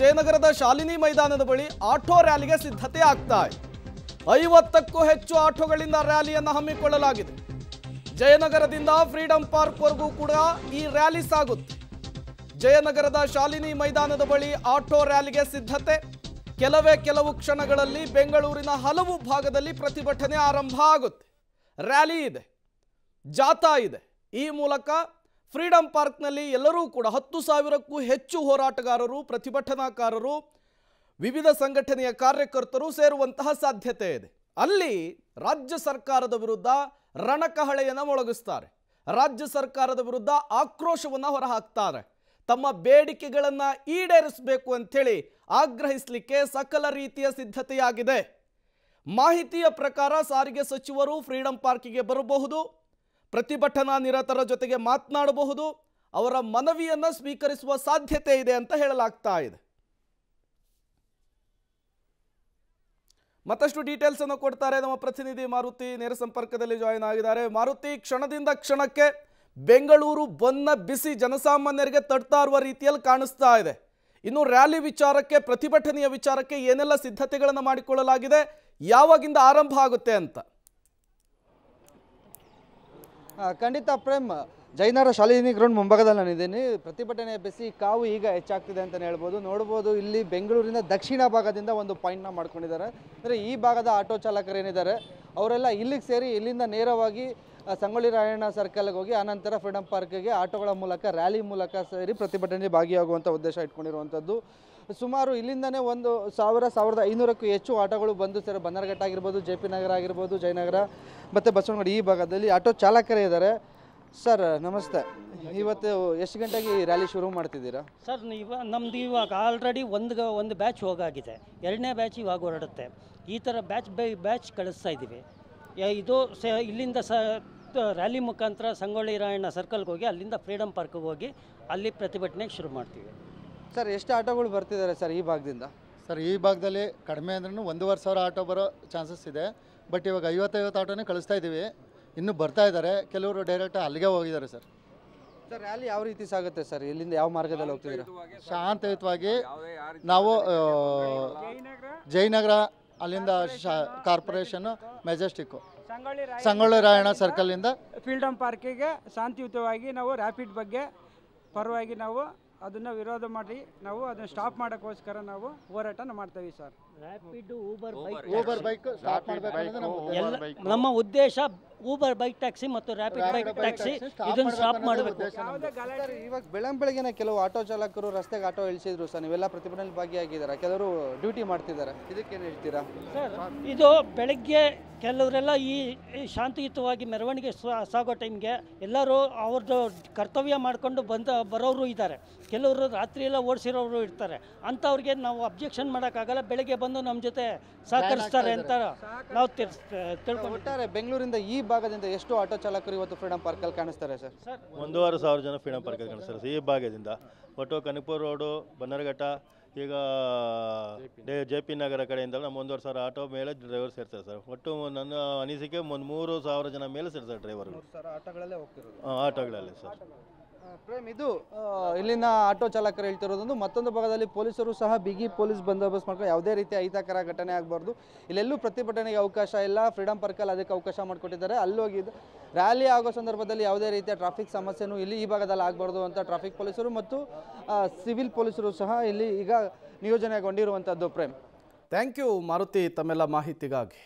ಜಯನಗರದ ಶಾಲಿನಿ ಮೈದಾನದ ಬಳಿ ಆಟೋ ರ್ಯಾಲಿಗೆ ಸಿದ್ಧತೆ ಆಗ್ತಾ ಇದೆ. 50ಕ್ಕೂ ಹೆಚ್ಚು ಆಟೋಗಳಿಂದ ರ್ಯಾಲಿಯನ್ನು ಹಮ್ಮಿಕೊಳ್ಳಲಾಗಿದೆ. ಜಯನಗರದಿಂದ ಫ್ರೀಡಂ ಪಾರ್ಕ್ವರೆಗೂ ಕೂಡ ಈ ರ್ಯಾಲಿ ಸಾಗುತ್ತೆ. ಜಯನಗರದ ಶಾಲಿನಿ ಮೈದಾನದ ಬಳಿ ಆಟೋ ರ್ಯಾಲಿಗೆ ಸಿದ್ಧತೆ. ಕೆಲವು ಕ್ಷಣಗಳಲ್ಲಿ ಬೆಂಗಳೂರಿನ ಹಲವು ಭಾಗದಲ್ಲಿ ಪ್ರತಿಭಟನೆ ಆರಂಭ ಆಗುತ್ತೆ. ರ್ಯಾಲಿ ಇದೆ, ಜಾಥಾ ಇದೆ. ಈ ಮೂಲಕ ಫ್ರೀಡಂ ಪಾರ್ಕ್ನಲ್ಲಿ ಎಲ್ಲರೂ ಕೂಡ 10,000ಕ್ಕೂ ಹೆಚ್ಚು ಹೋರಾಟಗಾರರು, ಪ್ರತಿಭಟನಾಕಾರರು, ವಿವಿಧ ಸಂಘಟನೆಯ ಕಾರ್ಯಕರ್ತರು ಸೇರುವಂತಹ ಸಾಧ್ಯತೆ ಇದೆ. ಅಲ್ಲಿ ರಾಜ್ಯ ಸರ್ಕಾರದ ವಿರುದ್ಧ ರಣಕಹಳೆಯನ್ನು ಮೊಳಗಿಸುತ್ತಾರೆ, ರಾಜ್ಯ ಸರ್ಕಾರದ ವಿರುದ್ಧ ಆಕ್ರೋಶವನ್ನು ಹೊರಹಾಕ್ತಾರೆ. ತಮ್ಮ ಬೇಡಿಕೆಗಳನ್ನು ಈಡೇರಿಸಬೇಕು ಅಂತೇಳಿ ಆಗ್ರಹಿಸಲಿಕ್ಕೆ ಸಕಲ ರೀತಿಯ ಸಿದ್ಧತೆಯಾಗಿದೆ. ಮಾಹಿತಿಯ ಪ್ರಕಾರ ಸಾರಿಗೆ ಸಚಿವರು ಫ್ರೀಡಂ ಪಾರ್ಕಿಗೆ ಬರಬಹುದು, ಪ್ರತಿಭಟನಾ ನಿರತರ ಜೊತೆಗೆ ಮಾತನಾಡಬಹುದು, ಅವರ ಮನವಿಯನ್ನು ಸ್ವೀಕರಿಸುವ ಸಾಧ್ಯತೆ ಇದೆ ಅಂತ ಹೇಳಲಾಗ್ತಾ ಇದೆ. ಮತ್ತಷ್ಟು ಡೀಟೇಲ್ಸ್ ಅನ್ನು ಕೊಡ್ತಾರೆ ನಮ್ಮ ಪ್ರತಿನಿಧಿ ಮಾರುತಿ. ನೇರ ಸಂಪರ್ಕದಲ್ಲಿ ಜಾಯಿನ್ ಆಗಿದ್ದಾರೆ. ಮಾರುತಿ, ಕ್ಷಣದಿಂದ ಕ್ಷಣಕ್ಕೆ ಬೆಂಗಳೂರು ಬನ್ನ ಬಿಸಿ ಜನಸಾಮಾನ್ಯರಿಗೆ ತಡ್ತಾ ಇರುವ ರೀತಿಯಲ್ಲಿ ಕಾಣಿಸ್ತಾ ಇದೆ. ಇನ್ನು ರ್ಯಾಲಿ ವಿಚಾರಕ್ಕೆ, ಪ್ರತಿಭಟನೆಯ ವಿಚಾರಕ್ಕೆ ಏನೆಲ್ಲ ಸಿದ್ಧತೆಗಳನ್ನು ಮಾಡಿಕೊಳ್ಳಲಾಗಿದೆ, ಯಾವಾಗಿಂದ ಆರಂಭ ಆಗುತ್ತೆ ಅಂತ? ಖಂಡಿತ ಪ್ರೇಮ್, ಜಯನಗರ ಶಾಲಿನಿ ಗ್ರೌಂಡ್ ಮುಂಭಾಗದಲ್ಲಿ ನಾನಿದ್ದೀನಿ. ಪ್ರತಿಭಟನೆ ಬಿಸಿ ಕಾವು ಈಗ ಹೆಚ್ಚಾಗ್ತಿದೆ ಅಂತಲೇ ಹೇಳ್ಬೋದು. ನೋಡ್ಬೋದು ಇಲ್ಲಿ ಬೆಂಗಳೂರಿನ ದಕ್ಷಿಣ ಭಾಗದಿಂದ ಒಂದು ಪಾಯಿಂಟ್ನ ಮಾಡ್ಕೊಂಡಿದ್ದಾರೆ. ಅಂದರೆ ಈ ಭಾಗದ ಆಟೋ ಚಾಲಕರೇನಿದ್ದಾರೆ ಅವರೆಲ್ಲ ಇಲ್ಲಿಗೆ ಸೇರಿ ಇಲ್ಲಿಂದ ನೇರವಾಗಿ ಸಂಗೊಳ್ಳಿ ರಾಯಣ್ಣ ಸರ್ಕಲ್ಗೆ ಹೋಗಿ ಆನಂತರ ಫ್ರೀಡಂ ಪಾರ್ಕ್ಗೆ ಆಟೋಗಳ ಮೂಲಕ ರ್ಯಾಲಿ ಮೂಲಕ ಸೇರಿ ಪ್ರತಿಭಟನೆ ಭಾಗಿಯಾಗುವಂಥ ಉದ್ದೇಶ ಇಟ್ಕೊಂಡಿರುವಂಥದ್ದು. ಸುಮಾರು ಇಲ್ಲಿಂದನೇ 1,000-1,500ಕ್ಕೂ ಹೆಚ್ಚು ಆಟೋಗಳು ಬಂದು ಸೇರಿ ಬನ್ನರ್ಘಟ್ಟ ಆಗಿರ್ಬೋದು, ಜೆ ಪಿ ನಗರ ಆಗಿರ್ಬೋದು, ಜಯನಗರ ಮತ್ತು ಬಸವನಗುಡಿ ಈ ಭಾಗದಲ್ಲಿ ಆಟೋ ಚಾಲಕರೇ ಇದ್ದಾರೆ. ಸರ್ ನಮಸ್ತೆ, ಇವತ್ತು ಎಷ್ಟು ಗಂಟೆಗೆ ಈ ರ್ಯಾಲಿ ಶುರು ಮಾಡ್ತಿದ್ದೀರಾ? ಸರ್ ನಮ್ದು ಇವಾಗ ಆಲ್ರೆಡಿ ಒಂದು ಬ್ಯಾಚ್ ಹೋಗಾಗಿದೆ, ಎರಡನೇ ಬ್ಯಾಚ್ ಇವಾಗ ಹೊರಡುತ್ತೆ. ಈ ಥರ ಬ್ಯಾಚ್ ಬೈ ಬ್ಯಾಚ್ ಕಳಿಸ್ತಾ ಇದ್ದೀವಿ. ಇದು ಇಲ್ಲಿಂದ ರ್ಯಾಲಿ ಮುಖಾಂತರ ಸಂಗೊಳ್ಳಿ ರಾಯಣ್ಣ ಸರ್ಕಲ್ಗೆ ಹೋಗಿ ಅಲ್ಲಿಂದ ಫ್ರೀಡಂ ಪಾರ್ಕ್ಗೆ ಹೋಗಿ ಅಲ್ಲಿ ಪ್ರತಿಭಟನೆಗೆ ಶುರು ಮಾಡ್ತೀವಿ. ಸರ್ ಎಷ್ಟು ಆಟೋಗಳು ಬರ್ತಿದ್ದಾರೆ ಸರ್ ಈ ಭಾಗದಿಂದ? ಸರ್ ಈ ಭಾಗದಲ್ಲಿ ಕಡಿಮೆ ಅಂದ್ರೂ 1,500 ಆಟೋ ಬರೋ ಚಾನ್ಸಸ್ ಇದೆ. ಬಟ್ ಇವಾಗ 50-50 ಆಟೋನೇ ಕಳಿಸ್ತಾ ಇದ್ದೀವಿ, ಇನ್ನೂ ಬರ್ತಾ ಇದ್ದಾರೆ. ಕೆಲವರು ಡೈರೆಕ್ಟ್ ಅಲ್ಲಿಗೆ ಹೋಗಿದ್ದಾರೆ. ಸರ್ ಸರ್ ರ್ಯಾಲಿ ಯಾವ ರೀತಿ ಸಾಗುತ್ತೆ ಸರ್? ಇಲ್ಲಿಂದ ಯಾವ ಮಾರ್ಗದಲ್ಲಿ ಹೋಗ್ತಿದ್ದೀರಾ? ಶಾಂತಯುತವಾಗಿ ನಾವು ಜಯನಗರ, ಅಲ್ಲಿಂದ ಕಾರ್ಪೊರೇಷನ್, ಮೆಜೆಸ್ಟಿಕ್ಕು, ಸಂಗೊಳ್ಳಿ ರಾಯಣ್ಣ ಸರ್ಕಲ್ನಿಂದ ಫ್ರೀಡಂ ಪಾರ್ಕಿಗೆ ಶಾಂತಿಯುತವಾಗಿ ನಾವು ರ್ಯಾಪಿಡ್ ಬಗ್ಗೆ ಪರವಾಗಿ ನಾವು ಅದನ್ನು ವಿರೋಧ ಮಾಡಿ ನಾವು ಅದನ್ನು ಸ್ಟಾಪ್ ಮಾಡೋಕ್ಕೋಸ್ಕರ ನಾವು ಹೋರಾಟನ ಮಾಡ್ತೀವಿ sir. Rapid, Uber bike stop ಮಾಡಬೇಕು. ನಮ್ಮ ಉದ್ದೇಶ ಊಬರ್ ಬೈಕ್ ಟ್ಯಾಕ್ಸಿ ಮತ್ತು ರ್ಯಾಪಿಡ್ ಬೈಕ್ ಟ್ಯಾಕ್ಸಿ ಇದನ್ನು ಸ್ಟಾಪ್ ಮಾಡಬೇಕು. ಇವಾಗ ಬೆಳಂಬೆಳಗಿನ ಕೆಲವು ಆಟೋ ಚಾಲಕರು ರಸ್ತೆಗೆ ಆಟೋ ಇಳಿಸಿದ್ರು ಸರ್, ನೀವೆಲ್ಲ ಪ್ರತಿಭಟನೆಯಲ್ಲಿ ಭಾಗಿಯಾಗಿದ್ದಾರೆ, ಕೆಲವರು ಡ್ಯೂಟಿ ಮಾಡ್ತಿದ್ದಾರೆ, ಇದಕ್ಕೇನು ಹೇಳ್ತೀರಾ ಸರ್? ಇದು ಬೆಳಗ್ಗೆ ಕೆಲವರೆಲ್ಲ ಈ ಶಾಂತಿಯುತವಾಗಿ ಮೆರವಣಿಗೆ ಸಾಗೋ ಟೈಮ್ಗೆ ಎಲ್ಲರೂ ಅವ್ರದ್ದು ಕರ್ತವ್ಯ ಮಾಡಿಕೊಂಡು ಬರೋರು ಇದ್ದಾರೆ, ಕೆಲವರು ರಾತ್ರಿ ಎಲ್ಲ ಓಡಿಸಿರೋರು ಇರ್ತಾರೆ. ಅಂಥವ್ರಿಗೆ ನಾವು ಅಬ್ಜೆಕ್ಷನ್ ಮಾಡೋಕ್ಕಾಗಲ್ಲ, ಬೆಳಗ್ಗೆ ಬಂದು ನಮ್ಮ ಜೊತೆ ಸಹಕರಿಸ್ತಾರೆ ಅಂತ ನಾವು ತಿಳ್ಕೊಂಡ್ಬಿಟ್ಟಾರೆ. ಬೆಂಗಳೂರಿಂದ ಈ ಭಾಗದಿಂದ ಎಷ್ಟು ಆಟೋ ಚಾಲಕರು ಇವತ್ತು ಫ್ರೀಡಂ ಪಾರ್ಕಲ್ಲಿ ಕಾಣಿಸ್ತಾರೆ ಸರ್? 1,500 ಜನ ಫ್ರೀಡಂ ಪಾರ್ಕಲ್ಲಿ ಕಾಣಿಸ್ತಾರೆ ಈ ಭಾಗದಿಂದ. ಒಟ್ಟು ಕನಕಪುರ ರೋಡು, ಬನ್ನರ್ಘಟ್ಟ, ಈಗ ಜೆ ಪಿ ನಗರ ಕಡೆಯಿಂದ ನಮ್ಮ 1,500 ಆಟೋ ಮೇಲೆ ಡ್ರೈವರ್ ಸೇರ್ತಾರೆ ಸರ್. ಒಟ್ಟು ನನ್ನ ಅನಿಸಿಕೆ 3,000 ಜನ ಮೇಲೆ ಸೇರ್ತಾರೆ ಡ್ರೈವರ್ಗಳು ಆಟೋಗಳಲ್ಲಿ ಸರ್. ಪ್ರೇಮ್, ಇದು ಇಲ್ಲಿನ ಆಟೋ ಚಾಲಕರು ಹೇಳ್ತಿರೋದೊಂದು. ಮತ್ತೊಂದು ಭಾಗದಲ್ಲಿ ಪೊಲೀಸರು ಸಹ ಬಿಗಿ ಪೊಲೀಸ್ ಬಂದೋಬಸ್ತ್ ಮಾಡ್ಕೊಂಡು ಯಾವುದೇ ರೀತಿಯ ಅಹಿತಕರ ಘಟನೆ ಆಗಬಾರ್ದು, ಇಲ್ಲೆಲ್ಲೂ ಪ್ರತಿಭಟನೆಗೆ ಅವಕಾಶ ಇಲ್ಲ. ಫ್ರೀಡಂ ಪಾರ್ಕಲ್ಲಿ ಅದಕ್ಕೆ ಅವಕಾಶ ಮಾಡಿಕೊಟ್ಟಿದ್ದಾರೆ. ಅಲ್ಲೋಗಿದ್ದು ರ್ಯಾಲಿ ಆಗೋ ಸಂದರ್ಭದಲ್ಲಿ ಯಾವುದೇ ರೀತಿಯ ಟ್ರಾಫಿಕ್ ಸಮಸ್ಯೆನೂ ಇಲ್ಲಿ ಈ ಭಾಗದಲ್ಲಿ ಆಗಬಾರ್ದು ಅಂತ ಟ್ರಾಫಿಕ್ ಪೊಲೀಸರು ಮತ್ತು ಸಿವಿಲ್ ಪೊಲೀಸರು ಸಹ ಇಲ್ಲಿ ಈಗ ನಿಯೋಜನೆಗೊಂಡಿರುವಂಥದ್ದು. ಪ್ರೇಮ್, ಥ್ಯಾಂಕ್ ಯು ಮಾರುತಿ ತಮ್ಮೆಲ್ಲ ಮಾಹಿತಿಗಾಗಿ.